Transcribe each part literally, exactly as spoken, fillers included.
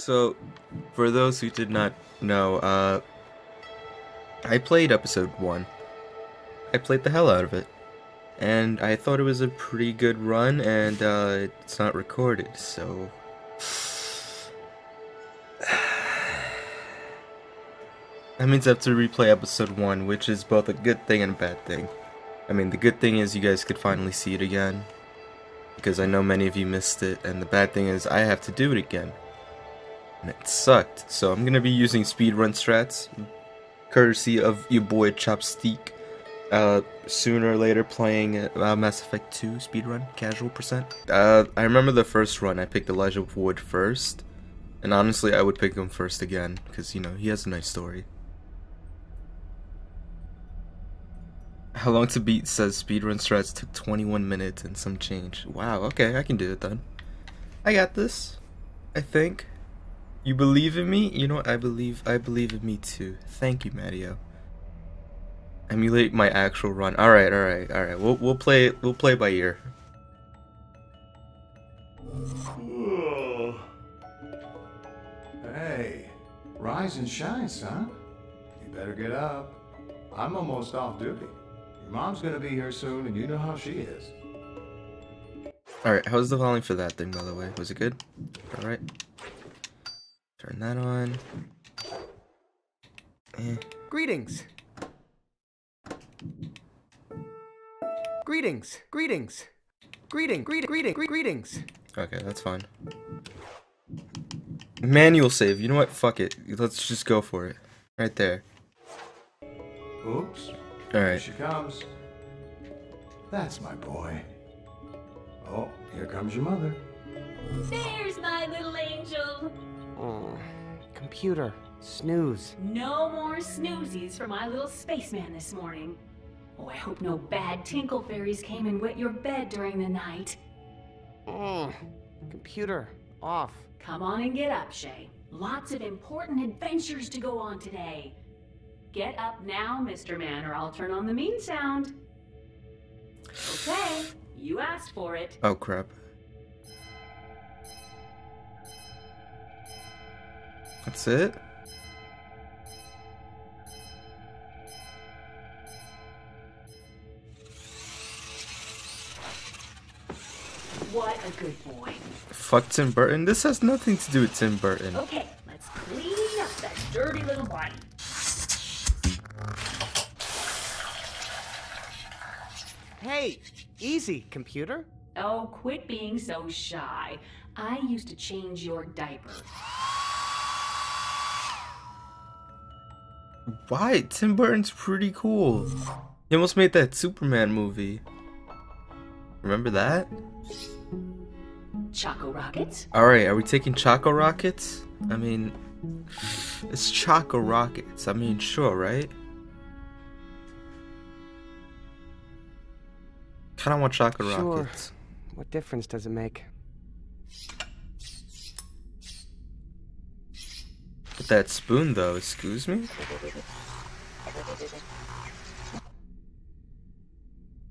So, for those who did not know, uh, I played episode one. I played the hell out of it. And I thought it was a pretty good run, and uh, it's not recorded, so... That means I have to replay episode one, which is both a good thing and a bad thing. I mean, the good thing is you guys could finally see it again, because I know many of you missed it, and the bad thing is I have to do it again. And it sucked, so I'm gonna be using speedrun strats, courtesy of your boy Chopsteak. Uh, sooner or later playing uh, Mass Effect two speedrun, casual percent. Uh, I remember the first run, I picked Elijah Wood first, and honestly I would pick him first again, because, you know, he has a nice story. How Long to Beat says speedrun strats took twenty-one minutes and some change. Wow, okay, I can do it then. I got this, I think. You believe in me? You know what, I believe, I believe in me too. Thank you, Matteo. Emulate my actual run. All right, all right, all right. We'll we'll play we'll play by ear. Hey, rise and shine, son. You better get up. I'm almost off duty. Your mom's gonna be here soon, and you know how she is. All right. How's the volume for that thing, by the way? Was it good? All right. Turn that on. Eh. Greetings. Greetings, greetings, greeting, greeting, greeting, greetings. Okay, that's fine. Manual save. You know what? Fuck it. Let's just go for it. Right there. Oops. All right. Here she comes. That's my boy. Oh, here comes your mother. There's my little angel. Oh, computer. Snooze. No more snoozies for my little spaceman this morning. Oh, I hope no bad tinkle fairies came and wet your bed during the night. Oh, computer, off. Come on and get up, Shay. Lots of important adventures to go on today. Get up now, Mister Man, or I'll turn on the mean sound. Okay, you asked for it. Oh, crap. That's it? What a good boy. Fuck Tim Burton. This has nothing to do with Tim Burton. Okay, let's clean up that dirty little body. Hey, easy, computer. Oh, quit being so shy. I used to change your diaper. Why? Tim Burton's pretty cool. He almost made that Superman movie. Remember that? Choco Rockets? Alright, are we taking Choco Rockets? I mean, it's Choco Rockets. I mean, sure, right? Kinda want Choco sure. Rockets. What difference does it make? With that spoon, though, excuse me?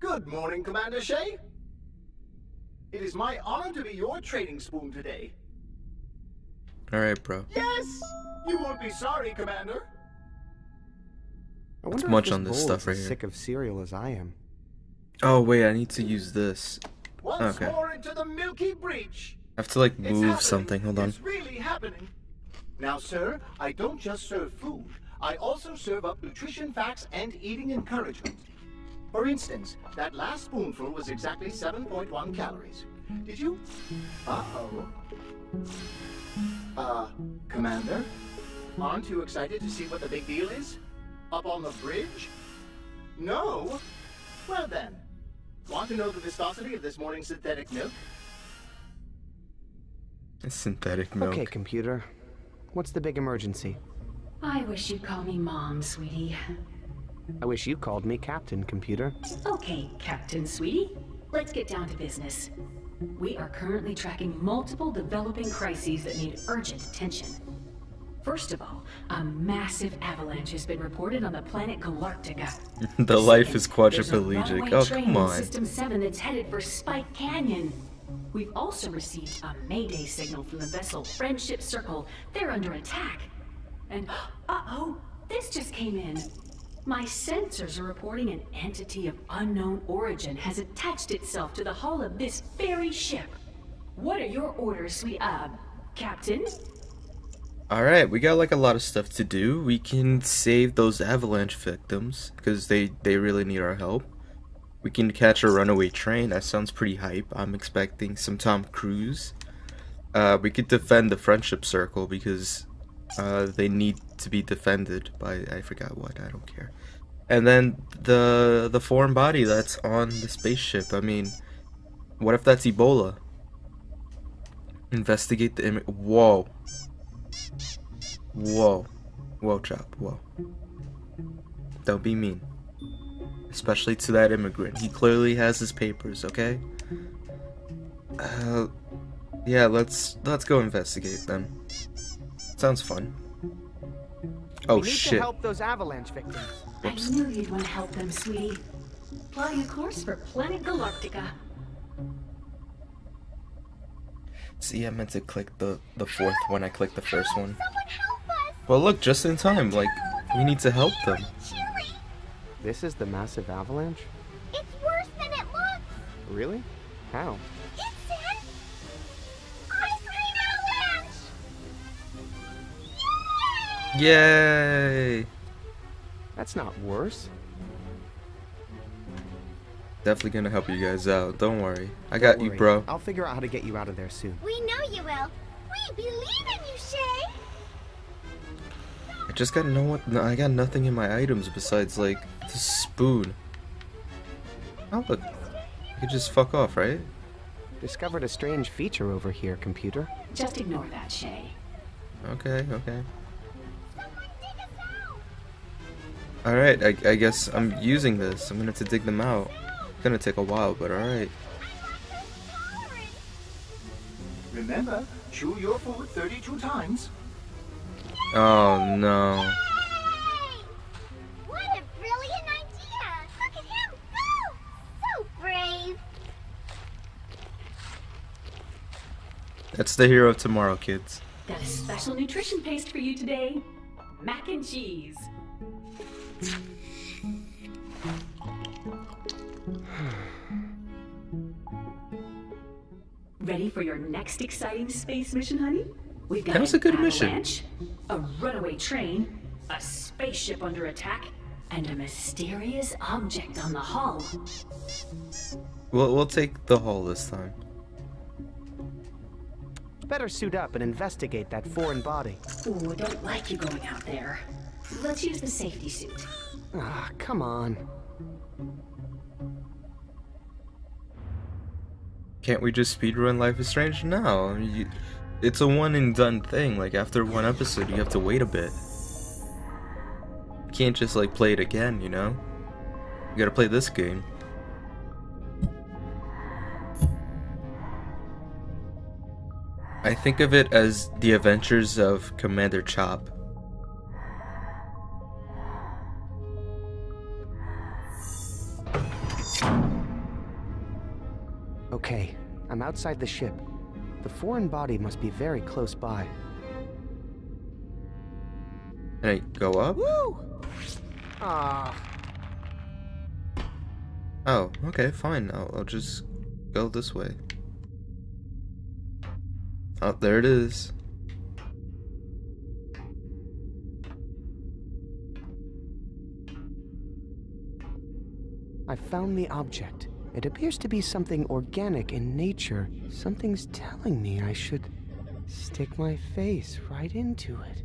Good morning, Commander Shay. It is my honor to be your training spoon today. Alright, bro. Yes! You won't be sorry, Commander. I wonder much if this on this stuff right as here. Sick of cereal as I am. Oh wait, I need to use this. Once okay. More into the Milky Breach. I have to like move something. Hold on. It's really happening. Now, sir, I don't just serve food. I also serve up nutrition facts and eating encouragement. For instance, that last spoonful was exactly seven point one calories. Did you? Uh-oh. Uh, Commander? Aren't you excited to see what the big deal is? Up on the bridge? No? Well then, want to know the viscosity of this morning's synthetic milk? It's synthetic milk. Okay, computer. What's the big emergency? I wish you'd call me Mom, sweetie. I wish you called me Captain, computer. Okay, Captain, sweetie. Let's get down to business. We are currently tracking multiple developing crises that need urgent attention. First of all, a massive avalanche has been reported on the planet Galactica. The Life is quadriplegic. Oh, come on. System seven that's headed for Spite Canyon. We've also received a mayday signal from the vessel Friendship Circle. They're under attack. And uh-oh, this just came in. My sensors are reporting an entity of unknown origin has attached itself to the hull of this very ship. What are your orders, sweet uh, Captain? Alright, we got like a lot of stuff to do. We can save those avalanche victims, because they, they really need our help. We can catch a runaway train. That sounds pretty hype. I'm expecting some Tom Cruise. Uh, we could defend the Friendship Circle, because uh, they need to be defended by, I forgot what, I don't care. And then the, the foreign body that's on the spaceship. I mean, what if that's Ebola? Investigate the image. Whoa. Whoa. Whoa, Chop. Whoa. Don't be mean. Especially to that immigrant. He clearly has his papers, okay? Uh, yeah, let's let's go investigate them. Sounds fun. Oh, we need shit. To help those avalanche victims. Oops. I knew you'd want to help them, sweetie. Plotting a course for Planet Galactica. See, I meant to click the, the fourth one. I clicked the first one. Well, look, just in time. Like, we need to help them. This is the massive avalanche? It's worse than it looks! Really? How? It's an ice rain avalanche! Yay! Yay! That's not worse. Definitely gonna help you guys out. Don't worry. I got you, bro. I'll figure out how to get you out of there soon. We know you will. We believe in you, Shay! I just gotta know what. No, I got nothing in my items besides like the spoon. Oh look, you could just fuck off, right? Discovered a strange feature over here, computer. Just ignore that, Shay. Okay, okay. All right, I, I guess I'm using this. I'm gonna have to dig them out. It's gonna take a while, but all right. Remember, chew your food thirty-two times. Oh no. Yay! What a brilliant idea! Look at him go! So brave! That's the hero of tomorrow, kids. Got a special nutrition paste for you today. Mac and cheese. Ready for your next exciting space mission, honey? We've got that was a good mission. A runaway train, a spaceship under attack, and a mysterious object on the hull. We'll, we'll take the hull this time. Better suit up and investigate that foreign body. Ooh, I don't like you going out there. Let's use the safety suit. Ah, come on. Can't we just speedrun Life is Strange now? You... It's a one and done thing, like after one episode you have to wait a bit. You can't just like play it again, you know? You gotta play this game. I think of it as the adventures of Commander Chop. Okay, I'm outside the ship. The foreign body must be very close by. Can I go up? Woo! Ah. Oh, okay, fine. I'll, I'll just go this way. Oh, there it is. I found the object. It appears to be something organic in nature. Something's telling me I should stick my face right into it.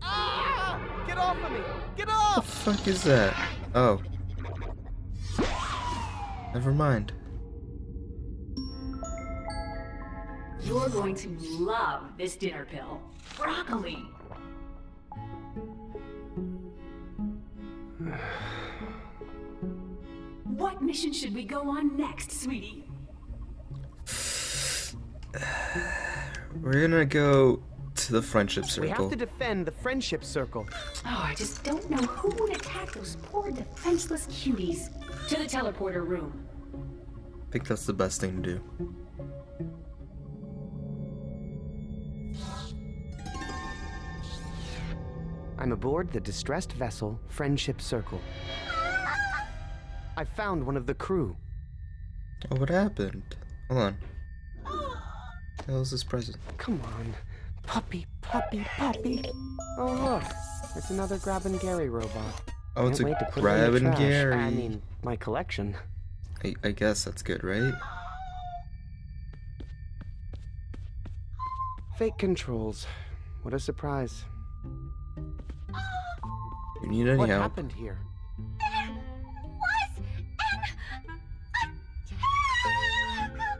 Ah! Get off of me! Get off! What the fuck is that? Oh. Never mind. You're going to love this dinner pill. Broccoli! What mission should we go on next, sweetie? We're gonna go to the Friendship Circle. We have to defend the Friendship Circle. Oh, I just don't know who would attack those poor defenseless cuties. To the teleporter room. I think that's the best thing to do. I'm aboard the distressed vessel Friendship Circle. I found one of the crew. Oh, what happened? Hold on. What the hell is this present? Come on. Puppy, puppy, puppy. Oh, look. It's another Grabbin' Gary robot. Oh, it's a Grabbin' Gary. I mean, my collection. I, I guess that's good, right? Fake controls. What a surprise. You need any help? What happened here? There was an attack!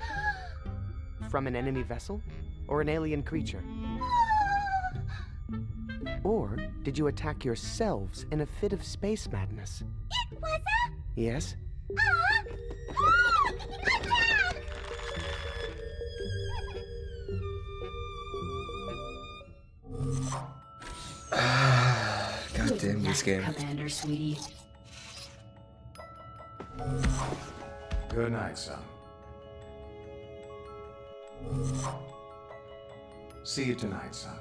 From an enemy vessel? Or an alien creature? Or did you attack yourselves in a fit of space madness? It was a... Yes? A... attack! God damn this game. Commander, sweetie. Good night, son. See you tonight, son.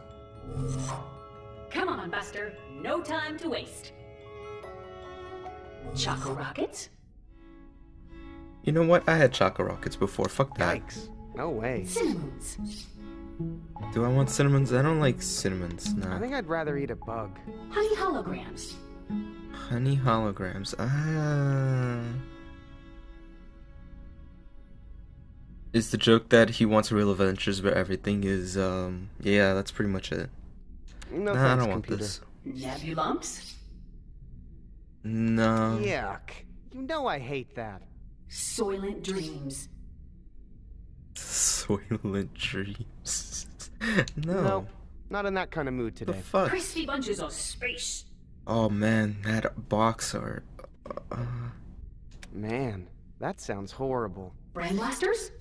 Come on, Buster. No time to waste. Choco Rockets? You know what? I had Choco Rockets before. Fuck that. Yikes. No way. Cinnamons. Do I want cinnamons? I don't like cinnamons. Nah. I think I'd rather eat a bug. Honey holograms. Honey holograms. Ah. It's the joke that he wants real adventures where everything is, um, yeah, that's pretty much it. No, nah, I don't want computer. This. Nappy lumps? No. Yuck. You know I hate that. Soylent dreams. Soylent dreams. No. No. Not in that kind of mood today. The fuck? Crispy bunches of space. Oh man, that box art. Uh, man, that sounds horrible. Brand blasters?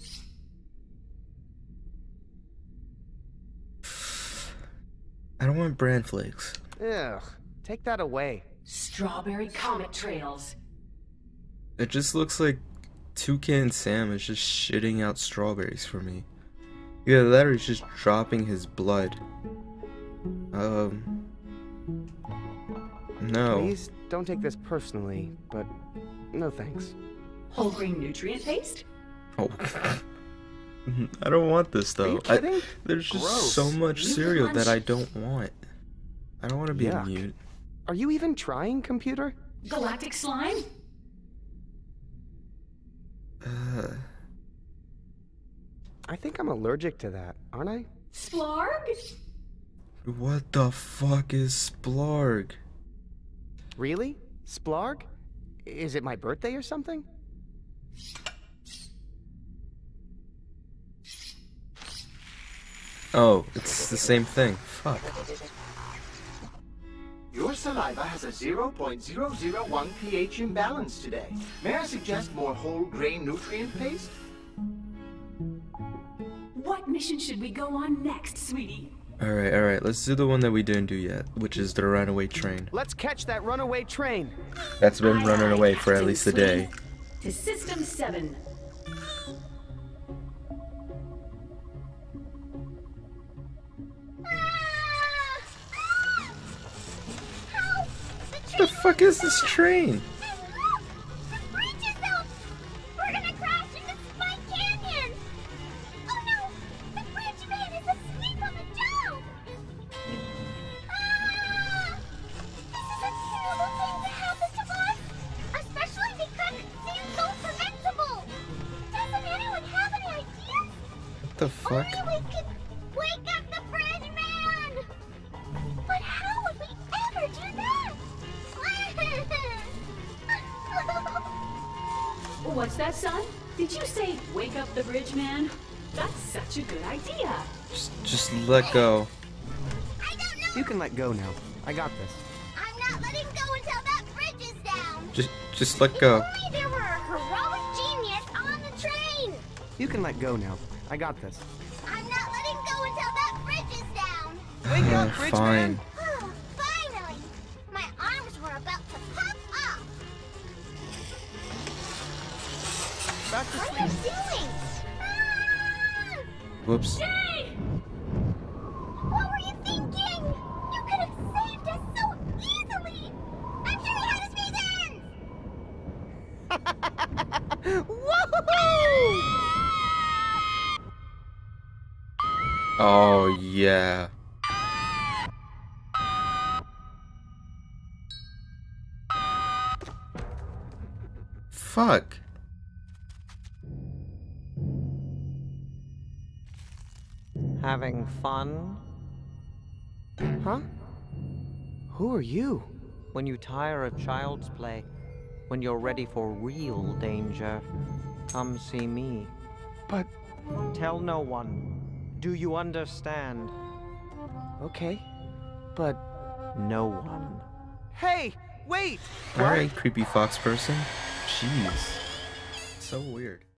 I don't want bran flakes. Ugh, take that away. Strawberry comet trails. It just looks like Toucan Sam is just shitting out strawberries for me. Yeah, that or he's just dropping his blood. Um. No. Please don't take this personally, but no thanks. Whole grain nutrient paste? Oh. I don't want this though. I, there's just Gross. So much you cereal punch. That I don't want. I don't want to be Yuck. Mute. Are you even trying, computer? Galactic slime? Uh. I think I'm allergic to that, aren't I? Splarg? What the fuck is Splarg? Really? Splarg? Is it my birthday or something? Oh, it's the same thing. Fuck. Your saliva has a zero point zero zero one pH imbalance today. May I suggest more whole grain nutrient paste? What mission should we go on next, sweetie? Alright, alright, let's do the one that we didn't do yet, which is the runaway train. Let's catch that runaway train! That's been running away for at least a day. To System seven. What the fuck is this train? Help! The bridge is out! We're gonna crash into Spite Canyon! Oh no! The bridge man is asleep on the job! Ah! This is a terrible thing to happen to us! Especially because it seems so preventable! Doesn't anyone have any ideas? What the fuck? Only we could wake up the bridge man! But how would we ever do that? What's that, son? Did you say wake up the bridge man? That's such a good idea. Just, just let go. I don't know. You can let go now. I got this. I'm not letting go until that bridge is down. Just, just let go. If only there were a heroic genius on the train. You can let go now. I got this. I'm not letting go until that bridge is down. Wake up, bridge Fine. Man. What are you doing? Ah! Whoops. Jay! What were you thinking? You could have saved us so Oh, yeah. Fuck. Having fun? Huh? Who are you? When you tire of child's play, when you're ready for real danger, come see me. But... Tell no one. Do you understand? Okay, but... No one. Hey, wait! Alright, creepy fox person. Jeez. So weird.